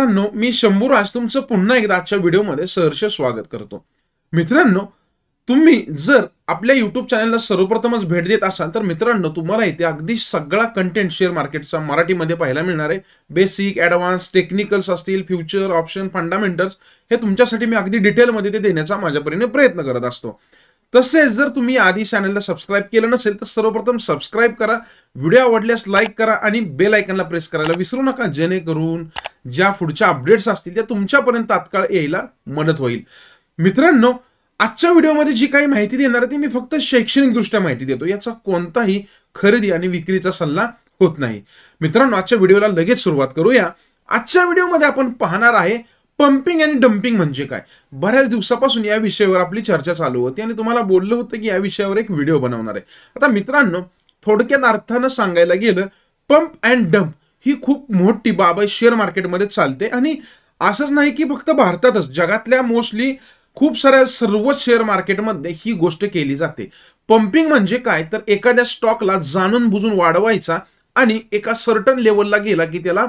मित्रांनो, मी शंभू राज तुमचं पुन्हा एकदा आजच्या व्हिडिओमध्ये सहर्ष स्वागत करतो. मित्रांनो, तुम्ही जर आपल्या यूट्यूब चॅनलला सर्वप्रथमच भेट देत असाल तर मित्रांनो, तुम्हाला इथे अगदी सगळा कंटेंट शेअर मार्केटचा मराठीमध्ये पाहायला मिळणार आहे. बेसिक, ॲडव्हान्स, टेक्निकल्स असतील, फ्युचर ऑप्शन, फंडामेंटल्स हे तुमच्यासाठी मी अगदी डिटेलमध्ये ते देण्याचा माझ्या परीने प्रयत्न करत असतो. तसेच जर तुम्ही आधी चॅनलला सबस्क्राईब केलं नसेल तर सर्वप्रथम सबस्क्राईब करा, व्हिडिओ आवडल्यास लाईक करा आणि बेल आयकॉनला प्रेस करायला विसरू नका, जेणेकरून ज्या पुढच्या अपडेट्स असतील त्या तुमच्यापर्यंत तात्काळ यायला मदत होईल. मित्रांनो, आजच्या व्हिडिओमध्ये जी काही माहिती देणार आहे ती मी फक्त शैक्षणिकदृष्ट्या माहिती देतो. याचा कोणताही खरेदी आणि विक्रीचा सल्ला होत नाही. मित्रांनो, आजच्या व्हिडिओला लगेच सुरुवात करूया. आजच्या व्हिडिओमध्ये आपण पाहणार आहे पंपिंग आणि डंपिंग म्हणजे काय. बऱ्याच दिवसापासून या विषयावर आपली चर्चा चालू होती आणि तुम्हाला बोललं होतं की या विषयावर एक व्हिडिओ बनवणार आहे. आता मित्रांनो, थोडक्यात अर्थानं सांगायला गेलं, पंप अँड डंप ही खूप मोठी बाब आहे, शेअर मार्केटमध्ये चालते. आणि असंच नाही की फक्त भारतातच, जगातल्या मोस्टली खूप साऱ्या सर्वच शेअर मार्केटमध्ये ही गोष्ट केली जाते. पंपिंग म्हणजे काय, तर एखाद्या स्टॉकला जाणून बुजून वाढवायचा आणि एका सर्टन लेवलला गेला की त्याला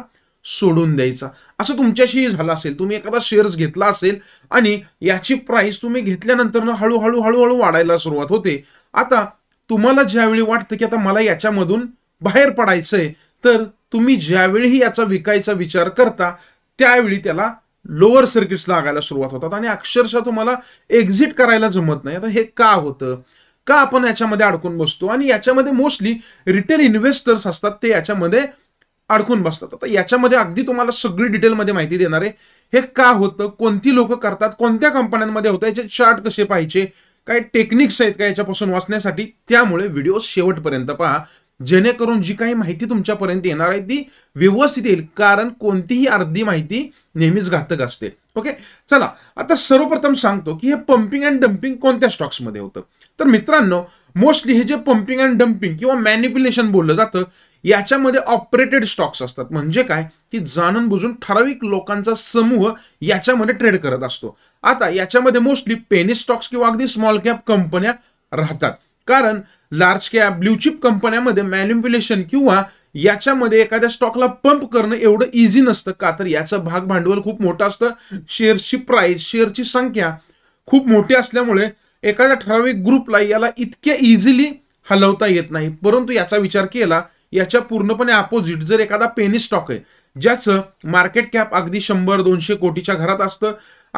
सोडून द्यायचा. असं तुमच्याशी झालं असेल, तुम्ही एखादा शेअर्स घेतला असेल आणि याची प्राइस तुम्ही घेतल्यानंतर हळूहळू हळूहळू वाढायला सुरुवात होते. आता तुम्हाला ज्यावेळी वाटतं की आता मला याच्यामधून बाहेर पडायचंय, तर तुम्ही ज्यावेळीही याचा विकायचा विचार करता त्यावेळी त्याला लोअर सर्किट्स लागायला सुरुवात होतात आणि अक्षरशः तुम्हाला एक्झिट करायला जमत नाही. आता हे का होतं, का आपण याच्यामध्ये अडकून बसतो, आणि याच्यामध्ये मोस्टली रिटेल इन्व्हेस्टर्स असतात ते याच्यामध्ये अडकून बसतात. आता याच्यामध्ये अगदी तुम्हाला सगळी डिटेलमध्ये माहिती देणार आहे. हे का होतं, कोणती लोक करतात, कोणत्या कंपन्यांमध्ये होतं, याचे चार्ट कसे पाहिजे, काय टेक्निक्स आहेत का याच्यापासून वाचण्यासाठी, त्यामुळे व्हिडिओ शेवटपर्यंत पहा, जेणेकरून जी काही माहिती तुमच्यापर्यंत येणार आहे ती व्यवस्थित येईल. कारण कोणतीही अर्धी माहिती नेहमीच घातक असते. ओके, चला आता सर्वप्रथम सांगतो की हे पंपिंग अँड डंपिंग कोणत्या स्टॉक्समध्ये होतं. तर मित्रांनो, मोस्टली हे जे पंपिंग अँड डंपिंग किंवा मॅनिप्युलेशन बोललं जातं याच्यामध्ये ऑपरेटेड स्टॉक्स असतात. म्हणजे काय, की जाणून बुजून ठराविक लोकांचा समूह याच्यामध्ये ट्रेड करत असतो. आता याच्यामध्ये मोस्टली पेनी स्टॉक्स किंवा अगदी स्मॉल कॅप कंपन्या राहतात. कारण लार्ज कॅप ब्ल्यूचिप कंपन्यामध्ये मॅनिप्युलेशन किंवा याच्यामध्ये एखाद्या स्टॉकला पंप करणं एवढं इझी नसतं. का तर याचं भाग भांडवल खूप मोठं असतं. शेअर्सची प्राइस, शेअरची संख्या खूप मोठी असल्यामुळे एखाद्या ठराविक ग्रुपला याला इतक्या इझिली हलवता येत नाही. परंतु याचा विचार केला, याच्या पूर्णपणे अपोजिट जर एखादा पेनी स्टॉक आहे ज्याचं मार्केट कॅप अगदी 100-200 कोटीच्या घरात असतं,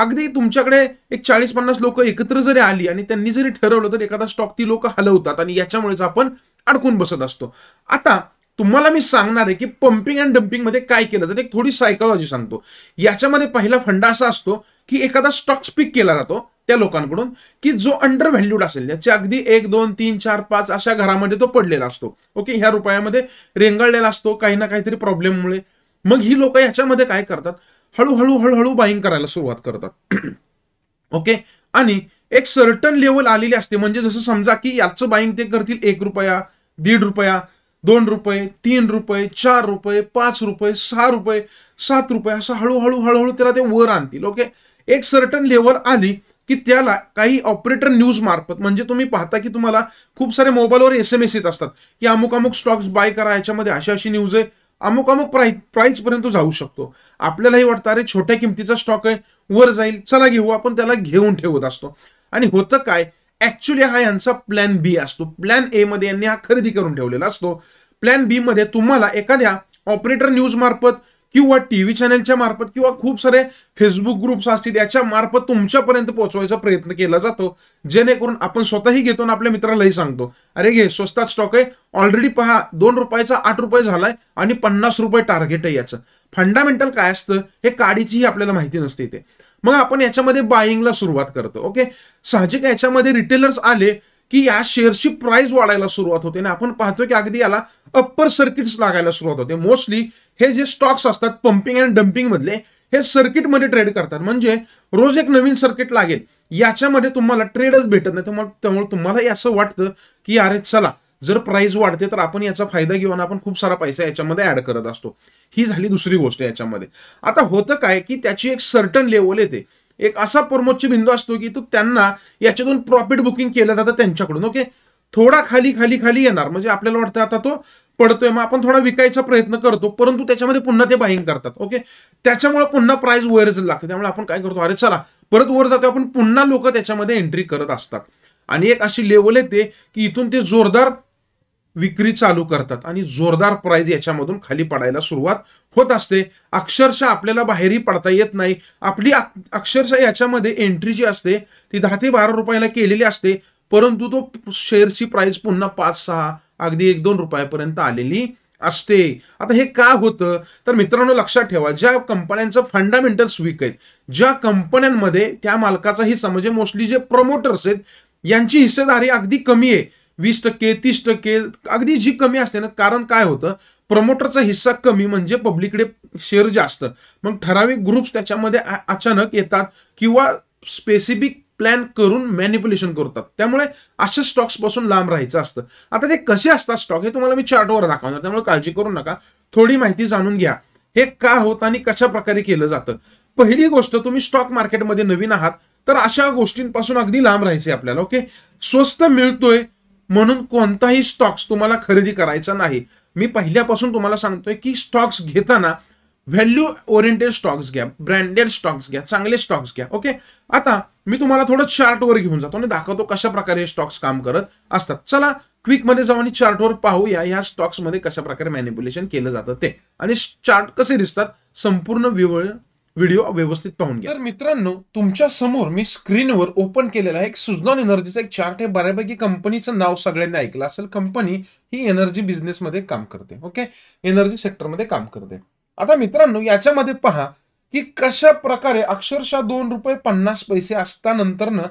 अगदी तुमच्याकडे एक 40-50 लोक एकत्र जरी आली आणि त्यांनी जरी ठरवलं तर एखादा स्टॉक ती लोक हलवतात आणि याच्यामुळेच आपण अडकून बसत असतो. आता तुम्हाला मी सांगणार आहे की पंपिंग अँड डंपिंगमध्ये काय केलं जातं. एक थोडी सायकोलॉजी सांगतो. याच्यामध्ये पहिला फंडा असा असतो की एखादा स्टॉक पिक केला जातो त्या लोकांकडून की जो अंडर व्हॅल्यूड असेल, त्याच्या अगदी 1, 2, 3, 4, 5 अशा घरामध्ये तो पडलेला असतो. ओके, ह्या रुपयामध्ये रेंगाळलेला असतो काही ना काहीतरी प्रॉब्लेममुळे. मग ही लोक याच्यामध्ये काय करतात, हळूहळू हळूहळू बाईंग करायला सुरुवात करतात. ओके, आणि एक सर्टन लेवल आलेली असते. म्हणजे जसं समजा की याचं बाईंग ते करतील 1 रुपया, 1.5 रुपये, 2 रुपये, 3 रुपये, 4 रुपये, 5 रुपये, 6 रुपये, 7 रुपये असं हळूहळू हळूहळू त्याला ते वर आणतील. ओके, एक सर्टन लेवल आली की त्याला काही ऑपरेटर न्यूज मार्फत, म्हणजे तुम्ही पाहता की तुम्हाला खूप सारे मोबाईलवर SMS येत असतात की अमुक अमुक स्टॉक्स बाय करा, याच्यामध्ये अशी अशी न्यूज आहे, अमुक अमुक प्राइसपर्यंत जाऊ शकतो. आपल्यालाही वाटतं अरे छोट्या किमतीचा स्टॉक आहे, वर जाईल, चला घेऊ, आपण त्याला घेऊन ठेवत असतो. आणि होतं काय, ऍक्च्युली हा यांचा प्लॅन B असतो. प्लॅन A मध्ये यांनी हा खरेदी करून ठेवलेला असतो. प्लॅन B मध्ये तुम्हाला एखाद्या ऑपरेटर न्यूज मार्फत किंवा TV चॅनलच्या मार्फत किंवा खूप सारे फेसबुक ग्रुप्स असतील याच्या मार्फत तुमच्यापर्यंत पोहोचवायचा प्रयत्न केला जातो, जेणेकरून आपण स्वतःही घेतो आणि आपल्या मित्रालाही सांगतो अरे घे, स्वस्तात स्टॉक आहे, ऑलरेडी पहा 2 रुपयाचा 8 रुपये झालाय आणि 50 रुपये टार्गेट आहे याचं. फंडामेंटल काय असतं हे काडीचीही आपल्याला माहिती नसते ते. मग आपण याच्यामध्ये बाईंगला सुरुवात करतो. ओके, साहजिक याच्यामध्ये रिटेलर्स आले की या शेअरची प्राइस वाढायला सुरुवात होते आणि आपण पाहतो की अगदी याला अप्पर सर्किट्स लागायला सुरुवात होते. मोस्टली हे जे स्टॉक्स असतात पंपिंग अँड डंपिंग मधले हे सर्किटमध्ये ट्रेड करतात. म्हणजे रोज एक नवीन सर्किट लागेल, याच्यामध्ये तुम्हाला ट्रेडच भेटत नाही. त्यामुळे तुम्हाला असं वाटतं की अरे चला, जर प्राइस वाढते तर आपण याचा फायदा घेऊ आणि आपण खूप सारा पैसा याच्यामध्ये ऍड करत असतो. ही झाली दुसरी गोष्ट याच्यामध्ये. आता होतं काय की त्याची एक सर्टन लेवल येते, एक असा प्रमोदची बिंदू असतो की तो त्यांना याच्यातून प्रॉफिट बुकिंग केलं जातं त्यांच्याकडून. ओके, थोडा खाली खाली खाली येणार, म्हणजे आपल्याला वाटतं आता तो पडतोय, मग आपण थोडा विकायचा प्रयत्न करतो, परंतु त्याच्यामध्ये पुन्हा ते बाईंग करतात. ओके, त्याच्यामुळे पुन्हा प्राइस वर जायला लागते. त्यामुळे आपण काय करतो, अरे चला परत वर जातो आपण, पुन्हा लोक त्याच्यामध्ये एंट्री करत असतात. आणि एक अशी लेवल येते की इथून ते जोरदार विक्री चालू करतात आणि जोरदार प्राइस याच्यामधून खाली पडायला सुरुवात होत असते. अक्षरशः आपल्याला बाहेरही पडता येत नाही. आपली अक्षरशः याच्यामध्ये एंट्री जी असते ती 10 ते 12 रुपयाला केलेली असते, परंतु तो शेअरची प्राइस पुन्हा 5-6 अगदी 1-2 रुपयापर्यंत आलेली असते. आता हे का होतं तर मित्रांनो लक्षात ठेवा, ज्या कंपन्यांचं फंडामेंटल्स वीक आहेत, ज्या कंपन्यांमध्ये त्या मालकाचा हिस्सा म्हणजे मोस्टली जे प्रमोटर्स आहेत यांची हिस्सेदारी अगदी कमी आहे, 20%, 30% अगदी जी कमी असते ना. कारण काय होतं, प्रमोटरचा हिस्सा कमी म्हणजे पब्लिककडे शेअर जास्त, मग ठराविक ग्रुप्स त्याच्यामध्ये अचानक येतात किंवा स्पेसिफिक प्लॅन करून मॅनिप्युलेशन करतात. त्यामुळे अशा स्टॉक्सपासून लांब राहायचं असतं. आता ते कसे असतात स्टॉक हे तुम्हाला मी चार्टवर दाखवणार, त्यामुळे काळजी करू नका. थोडी माहिती जाणून घ्या हे का होतं आणि कशा प्रकारे केलं जातं. पहिली गोष्ट, तुम्ही स्टॉक मार्केटमध्ये नवीन आहात तर अशा गोष्टींपासून अगदी लांब राहायचे आपल्याला. ओके, स्वस्त मिळतोय म्हणून कोणताही स्टॉक्स तुम्हाला खरेदी करायचा नाही. मी पहिल्यापासून तुम्हाला सांगतोय की स्टॉक्स घेताना व्हॅल्यू ओरिएंटेड स्टॉक्स घ्या, ब्रँडेड स्टॉक्स घ्या, चांगले स्टॉक्स घ्या. ओके, आता मी तुम्हाला थोडं चार्टवर घेऊन जातो आणि दाखवतो कशा प्रकारे हे स्टॉक्स काम करत असतात. चला क्विकमध्ये जाऊ आणि चार्टवर पाहूया ह्या स्टॉक्समध्ये कशा प्रकारे मॅनिप्युलेशन केलं जातं ते, आणि चार्ट कसे दिसतात संपूर्ण व्हिडिओ व्यवस्थित पाहून घ्या. तर मित्रांनो तुमच्या समोर मी स्क्रीनवर ओपन केलेला आहे एक सुझलॉन एनर्जीचा एक चार्ट आहे. बऱ्यापैकी कंपनीचं नाव सगळ्यांनी ऐकलं असेल. कंपनी ही एनर्जी बिझनेसमध्ये काम करते. ओके, एनर्जी सेक्टरमध्ये काम करते. आता मित्रांनो याच्यामध्ये पहा की कशा प्रकारे अक्षरशः 2 रुपये 50 पैसे असतानंतरनं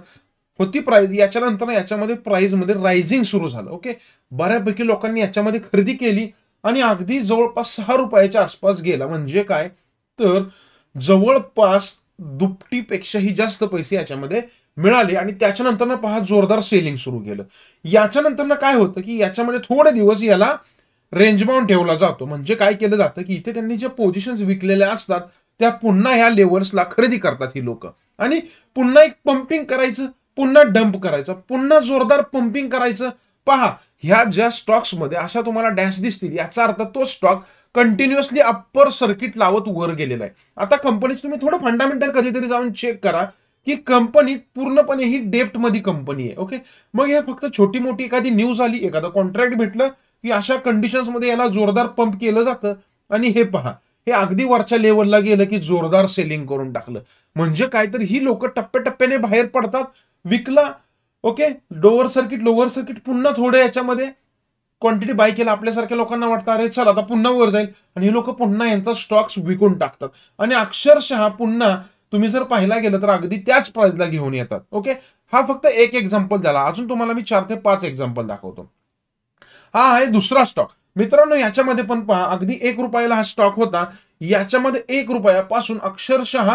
होती प्राइस, याच्यानंतर याच्यामध्ये प्राइसमध्ये रायझिंग सुरू झालं. ओके, बऱ्यापैकी लोकांनी याच्यामध्ये खरेदी केली आणि अगदी जवळपास 6 रुपयाच्या आसपास गेला. म्हणजे काय तर जवळपास दुपटीपेक्षाही जास्त पैसे याच्यामध्ये मिळाले आणि त्याच्यानंतर पहा जोरदार सेलिंग सुरू केलं. याच्यानंतर काय होतं की याच्यामध्ये थोडे दिवस याला रेंजबाउंड ठेवला जातो. म्हणजे काय केलं जातं की इथे त्यांनी ज्या पोझिशन्स विकलेल्या असतात त्या पुन्हा ह्या लेव्हल्सला खरेदी करतात ही लोक, आणि पुन्हा एक पंपिंग करायचं, पुन्हा डंप करायचं, पुन्हा जोरदार पंपिंग करायचं. पहा ह्या ज्या स्टॉक्समध्ये अशा तुम्हाला डॅश दिसतील याचा अर्थ तो स्टॉक कंटिन्युअसली अप्पर सर्किट लावत वर गेलेला आहे. आता कंपनीचं तुम्ही थोडं फंडामेंटल कधीतरी जाऊन चेक करा की कंपनी पूर्णपणे ही डेप्टमध्ये कंपनी आहे. ओके, मग हे फक्त छोटी मोठी एखादी न्यूज आली, एखादा कॉन्ट्रॅक्ट भेटलं की अशा कंडिशन्समध्ये याला जोरदार पंप केलं जातं. आणि हे पहा हे अगदी वरच्या लेवलला गेलं की जोरदार सेलिंग करून टाकलं. म्हणजे काय तर ही लोक टप्प्याटप्प्याने बाहेर पडतात. विकला, ओके, लोअर सर्किट पुन्हा थोडं याच्यामध्ये क्वांटिटी बाय केला. आपल्यासारख्या लोकांना वाटतं अरे चला आता पुन्हा वर जाईल, आणि हे लोक पुन्हा यांचा स्टॉक्स विकून टाकतात आणि अक्षरशः पुन्हा तुम्ही जर पाहायला गेलं तर अगदी त्याच प्राइसला घेऊन येतात. ओके, हा फक्त एक एक्झाम्पल झाला. अजून तुम्हाला मी 4 ते 5 एक्झाम्पल दाखवतो. हा आहे दुसरा स्टॉक. मित्रांनो याच्यामध्ये पण पहा अगदी 1 रुपयाला हा स्टॉक होता. याच्यामध्ये 1 रुपयापासून अक्षरशः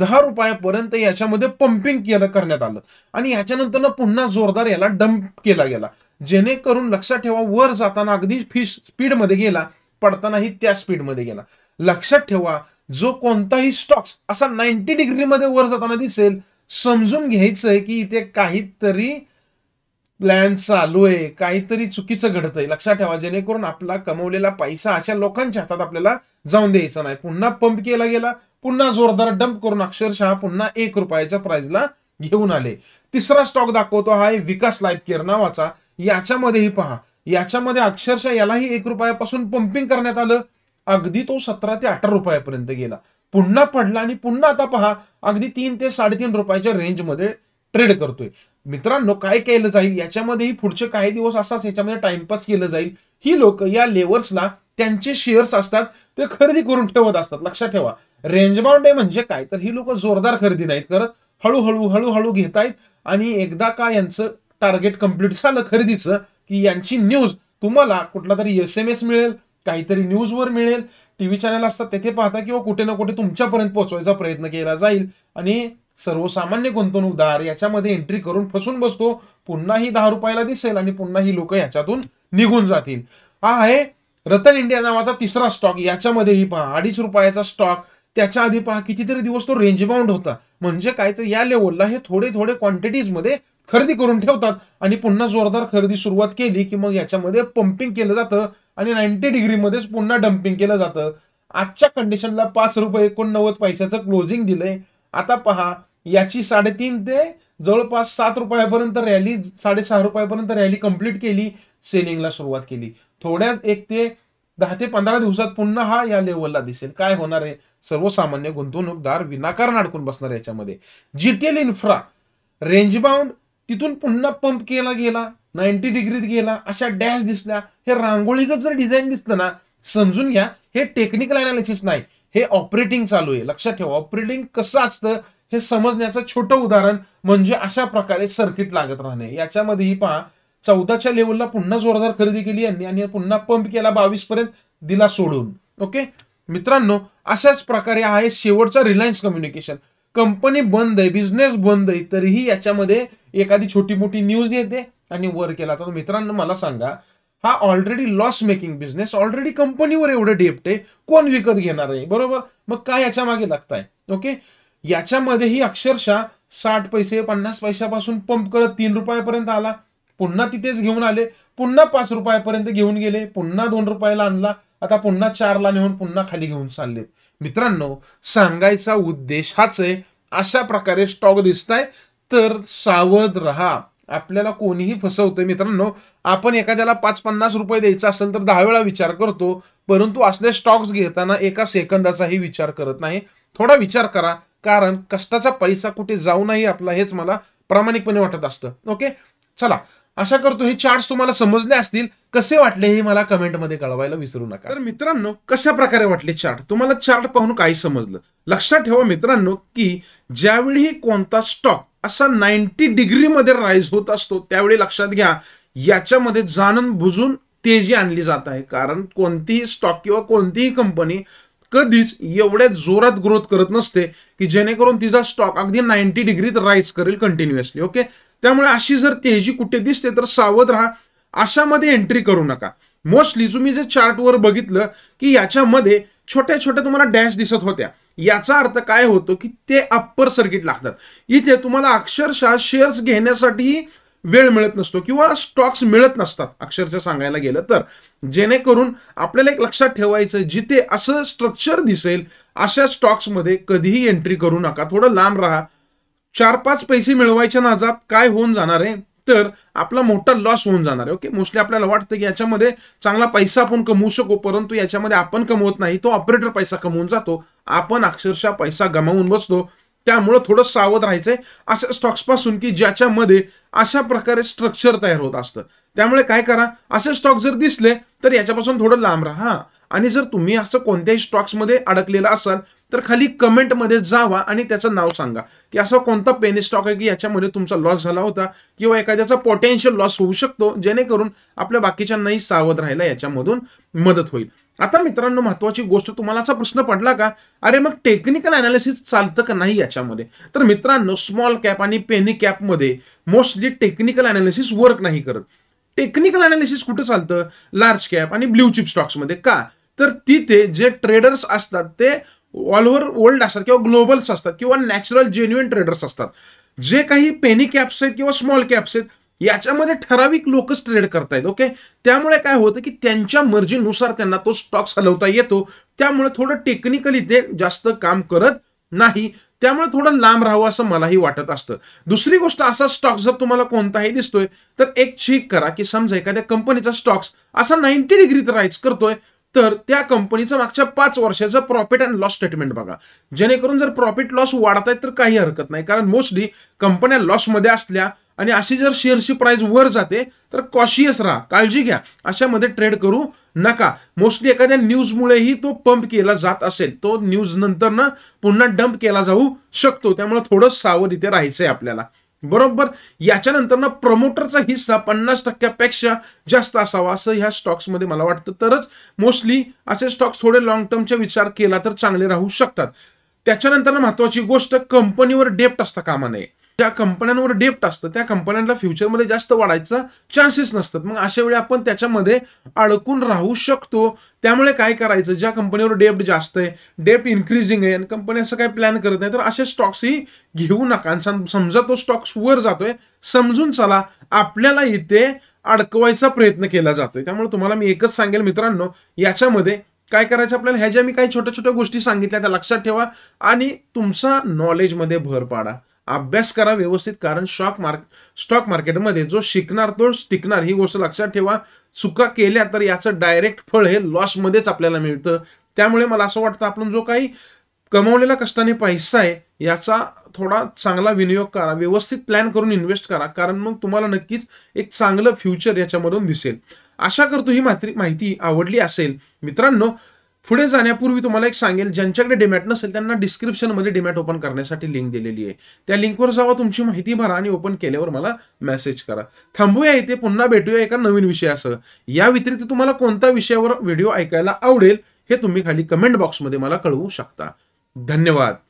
10 रुपयापर्यंत याच्यामध्ये पंपिंग करण्यात आलं आणि याच्यानंतर पुन्हा जोरदार याला डंप केला गेला. जेणेकरून लक्षात ठेवा वर जाताना अगदी स्पीडमध्ये गेला, पडतानाही त्या स्पीडमध्ये गेला. लक्षात ठेवा जो कोणताही स्टॉक्स असा 90 डिग्रीमध्ये वर जाताना दिसेल समजून घ्यायचंय की इथे काहीतरी प्लॅन चालू आहे, काहीतरी चुकीचं घडतंय. लक्षात ठेवा जेणेकरून आपला कमवलेला पैसा अशा लोकांच्या हातात आपल्याला जाऊन द्यायचा नाही. पुन्हा पंप केला गेला, पुन्हा जोरदार डंप करून अक्षरशः पुन्हा 1 रुपयाच्या प्राइसला घेऊन आले. तिसरा स्टॉक दाखवतो हा आहे विकास लाईफ केअर नावाचा. याच्यामध्येही पहा याच्यामध्ये अक्षरशः यालाही 1 रुपयापासून पंपिंग करण्यात आलं. अगदी तो 17 ते 18 रुपयापर्यंत गेला, पुन्हा पडला आणि पुन्हा आता पहा अगदी 3 ते 3.5 रुपयाच्या रेंजमध्ये ट्रेड करतोय. मित्रांनो काय केलं जाईल याच्यामध्येही पुढचे काही दिवस असाच याच्यामध्ये टाइमपास केलं जाईल. ही लोक या लेव्हल्सला त्यांचे शेअर्स असतात ते खरेदी करून ठेवत असतात. लक्षात ठेवा रेंजबाउंड आहे म्हणजे काय तर ही लोक जोरदार खरेदी नाहीत करत, हळूहळू घेतायत. आणि एकदा का यांचं टार्गेट कंप्लीट झालं खरेदीचं की यांची न्यूज तुम्हाला कुठला तरी SMS मिळेल, काहीतरी न्यूजवर मिळेल, TV चॅनल असतात तेथे पाहता किंवा कुठे ना कुठे तुमच्यापर्यंत पोहोचवायचा प्रयत्न केला जाईल. आणि सर्वसामान्य गुंतवणूकदार याच्यामध्ये एंट्री करून फसून बसतो. पुन्हा ही 10 रुपयाला दिसेल आणि पुन्हा ही लोक याच्यातून निघून जातील. हा आहे रतन इंडिया नावाचा तिसरा स्टॉक. याच्यामध्येही पहा 2.5 रुपयाचा स्टॉक. त्याच्या आधी पहा कितीतरी दिवस तो रेंजबाउंड होता. म्हणजे काय तर या लेवलला हे थोडे क्वांटिटीजमध्ये खरेदी करून ठेवतात आणि पुन्हा जोरदार खरेदी सुरुवात केली की मग याच्यामध्ये पंपिंग केलं जातं आणि 90 डिग्री मध्येच पुन्हा डंपिंग केलं जातं। आजच्या कंडिशनला ₹5.89 क्लोजिंग दिले। आता पहा याची 3.5 ते जवळपास ₹7 रॅली, ₹6.5 रॅली कंप्लीट केली, सेलिंगला सुरुवात केली। थोड्याच 1 ते 10 ते 15 दिवसात पुन्हा हा या लेवलला दिसेल। काय होणार आहे, सर्वसामान्य गुंतवणूकदार विनाकारण अडकून बसणार याच्यामध्ये। जीटीएल इन्फ्रा रेंज बाउंड, तिथून पुन्हा पंप केला गेला, 90 डिग्रीत गेला, अशा डॅश दिसल्या। हे रांगोळीगत जर डिझाइन दिसलं ना, समजून घ्या हे टेक्निकल अनालिसिस नाही, हे ऑपरेटिंग चालू आहे। लक्षात ठेवा ऑपरेटिंग कसं असतं हे समजण्याचं छोटं उदाहरण म्हणजे अशा प्रकारे सर्किट लागत राहणे। याच्यामध्येही पहा 14 लेवलला पुन्हा जोरदार खरेदी केली आणि पुन्हा पंप केला 22 पर्यंत दिला सोडून। ओके मित्रांनो, अशाच प्रकारे आहे शेवटचा रिलायन्स कम्युनिकेशन। कंपनी बंद आहे, बिझनेस बंद आहे, तरीही याच्यामध्ये एखादी छोटी मोठी न्यूज येते आणि वर केला। तर मित्रांनो मला सांगा, हा already loss making business, already कंपनीवर एवढं डेप्ट आहे, कोण विकत घेणार आहे, बरोबर? मग काय याच्या मागे लागताय? ओके याच्यामध्येही अक्षरशः 60 पैसे 50 पैशापासून पंप करत ₹3 पर्यंत आला, पुन्हा तिथेच घेऊन आले, पुन्हा ₹5 पर्यंत घेऊन गेले, पुन्हा ₹2 ला आणला, आता पुन्हा ₹4 ला नेऊन पुन्हा खाली घेऊन चालले। मित्रांनो सांगायचा उद्देश हाच आहे, अशा प्रकारे स्टॉक दिसताय तर सावध रहा। आपल्याला कोणीही फसवतोय मित्रांनो। आपण एखाद्याला ₹5-50 द्यायचा असेल तर 10 वेळा विचार करतो, परंतु असले स्टॉक्स घेताना 1 सेकंदाचाही विचार करत नाही। थोडा विचार करा, कारण कष्टाचा पैसा कुठे जाऊ नाही आपला, हेच मला प्रामाणिकपणे वाटत असतं। ओके चला, आशा करतो हे चार्ट्स तुम्हाला समजले असतील। कसे वाटले हे मला कमेंटमध्ये कळवायला विसरू नका। तर मित्रांनो कशा प्रकारे वाटले चार्ट तुम्हाला? चार्ट पाहून काय समजलं? लक्षात ठेवा मित्रांनो की ज्यावेळी कोणता स्टॉक असा 90 डिग्री मध्ये राईज होत असतो त्यावेळी लक्षात घ्या याच्यामध्ये जाणून बुजून तेजी आणली जात आहे, कारण कोणतीही स्टॉक किंवा कोणतीही कंपनी कधीच एवढ्या जोरात ग्रोथ करत नसते की जेणेकरून तिचा स्टॉक अगदी 90 डिग्रीत राईज करेल कंटिन्युअसली। ओके त्यामुळे अशी जर तेजी कुठे दिसते तर सावध राहा, अशामध्ये एंट्री करू नका। मोस्टली तुम्ही जे चार्टवर बघितलं की याच्यामध्ये छोट्या छोट्या तुम्हाला डॅश दिसत होत्या, याचा अर्थ काय होतो की ते अप्पर सर्किट लागतात। इथे तुम्हाला अक्षरशः शेअर्स घेण्यासाठी वेळ मिळत नसतो किंवा स्टॉक्स मिळत नसतात अक्षरशः सांगायला गेलं तर, जेणेकरून आपल्याला एक लक्षात ठेवायचं जिथे असं स्ट्रक्चर दिसेल अशा स्टॉक्समध्ये कधीही एंट्री करू नका, थोडं लांब राहा। 4-5 पैसे मिळवायच्या नादात काय होऊन जाणार आहे तर आपला मोठा लॉस होऊन जाणार आहे। ओके मोस्टली आपल्याला वाटतं की याच्यामध्ये चांगला पैसा आपण कमवू शकू, परंतु याच्यामध्ये आपण कमवत नाही, तो ऑपरेटर पैसा कमवून जातो, आपण अक्षरशः पैसा गमावून बसतो। त्यामुळे थोडं सावध राहायचंय अशा स्टॉक्सपासून की ज्याच्यामध्ये अशा प्रकारे स्ट्रक्चर तयार होत असतं। त्यामुळे काय करा, असे स्टॉक जर दिसले तर याच्यापासून थोडं लांब राहा। आणि जर तुम्ही असं कोणत्याही स्टॉक्समध्ये अडकलेला असाल तर खाली कमेंटमध्ये जावा आणि त्याचं नाव सांगा की असा कोणता पेनी स्टॉक आहे की याच्यामध्ये तुमचा लॉस झाला होता किंवा एखाद्याचा पोटेन्शियल लॉस होऊ शकतो, जेणेकरून आपल्या बाकीच्यांनाही सावध राहायला याच्यामधून मदत होईल। आता मित्रांनो महत्त्वाची गोष्ट, तुम्हाला असा प्रश्न पडला का, अरे मग टेक्निकल ॲनालिसिस चालतं का नाही याच्यामध्ये? तर मित्रांनो स्मॉल कॅप आणि पेनी कॅपमध्ये मोस्टली टेक्निकल ॲनालिसिस वर्क नाही करत। टेक्निकल ॲनालिसिस कुठं चालतं? लार्ज कॅप आणि ब्ल्यू चिप स्टॉक्समध्ये। का तर तिथे जे ट्रेडर्स असतात ते ऑल ओव्हर वर्ल्ड असतात किंवा ग्लोबल्स असतात किंवा नॅचरल जेन्युइन ट्रेडर्स असतात। जे काही पेनी कॅप्स आहेत किंवा स्मॉल कॅप्स आहेत याच्यामध्ये ठराविक लोकच ट्रेड करतायत। ओके त्यामुळे काय होतं की त्यांच्या मर्जीनुसार त्यांना तो स्टॉक्स हलवता येतो, त्यामुळे थोडं टेक्निकली ते जास्त काम करत नाही, त्यामुळे थोडं लांब राहावं असं मलाही वाटत असतं। दुसरी गोष्ट, असा स्टॉक जर तुम्हाला कोणताही दिसतोय तर एक चेक करा की समजा एखाद्या कंपनीचा स्टॉक्स असा 90 डिग्रीत राईज करतोय तर त्या कंपनीचं मागच्या 5 वर्षाचं प्रॉफिट अँड लॉस स्टेटमेंट बघा, जेणेकरून जर प्रॉफिट लॉस वाढत आहेत तर काही हरकत नाही, कारण मोस्टली कंपन्या लॉसमध्ये असल्या आणि अशी जर शेअरची प्राइस वर जाते तर कॉशियस राहा, काळजी घ्या, अशामध्ये ट्रेड करू नका। मोस्टली एखाद्या न्यूजमुळेही तो पंप केला जात असेल, तो न्यूज नंतर ना पुन्हा डंप केला जाऊ शकतो, त्यामुळे थोडं सावध इथे राहायचं आहे आपल्याला, बरोबर? याच्यानंतर ना प्रमोटरचा हिस्सा 50% जास्त असावा असं ह्या स्टॉक्समध्ये मला वाटतं, तरच मोस्टली असे स्टॉक्स थोडे लाँग टर्मचा विचार केला तर चांगले राहू शकतात। त्याच्यानंतर महत्त्वाची गोष्ट, कंपनीवर डेप्ट असता कामा नये। ज्या कंपन्यांवर डेप्ट असतं त्या कंपन्यांना फ्युचरमध्ये जास्त वाढायचा चान्सेस नसतात, मग अशा वेळी आपण त्याच्यामध्ये अडकून राहू शकतो। त्यामुळे काय करायचं, ज्या कंपनीवर डेप्ट जास्त आहे, डेप्ट इन्क्रीजिंग आहे आणि कंपनी असं काय प्लॅन करत नाही, तर असे स्टॉक्सही घेऊ नका। आणि समजा तो स्टॉक्स वर जातोय, समजून चला आपल्याला इथे अडकवायचा प्रयत्न केला जातोय। त्यामुळे तुम्हाला मी एकच सांगेल मित्रांनो, याच्यामध्ये काय करायचं आपल्याला, ह्या ज्या मी काही छोट्या छोट्या गोष्टी सांगितल्या त्या लक्षात ठेवा आणि तुमचा नॉलेजमध्ये भर पाडा, अभ्यास करा व्यवस्थित, कारण स्टॉक मार्केटमध्ये जो शिकणार तो टिकणार ही गोष्ट लक्षात ठेवा। चुका केल्या तर याचं डायरेक्ट फळ हे लॉसमध्येच आपल्याला मिळतं। त्यामुळे मला असं वाटतं आपण जो काही कमवलेला कष्टाने पैसा आहे याचा थोडा चांगला विनियोग करा, व्यवस्थित प्लॅन करून इन्व्हेस्ट करा, कारण मग तुम्हाला नक्कीच एक चांगलं फ्युचर याच्यामधून दिसेल। आशा करतो ही माहिती आवडली असेल मित्रांनो। पुढे जाण्यापूर्वी तुम्हाला एक सांगेल, ज्यांच्याकडे डीमॅट नसेल त्यांना डिस्क्रिप्शनमध्ये डीमॅट ओपन करण्यासाठी लिंक दिलेली आहे, त्या लिंकवर जावा, तुमची माहिती भरा आणि ओपन केल्यावर मला मेसेज करा। थांबूया इथे, पुन्हा भेटूया एका नवीन विषयासह। या व्यतिरिक्त तुम्हाला कोणत्या विषयावर व्हिडिओ ऐकायला आवडेल हे तुम्ही खाली कमेंट बॉक्समध्ये मला कळवू शकता। धन्यवाद।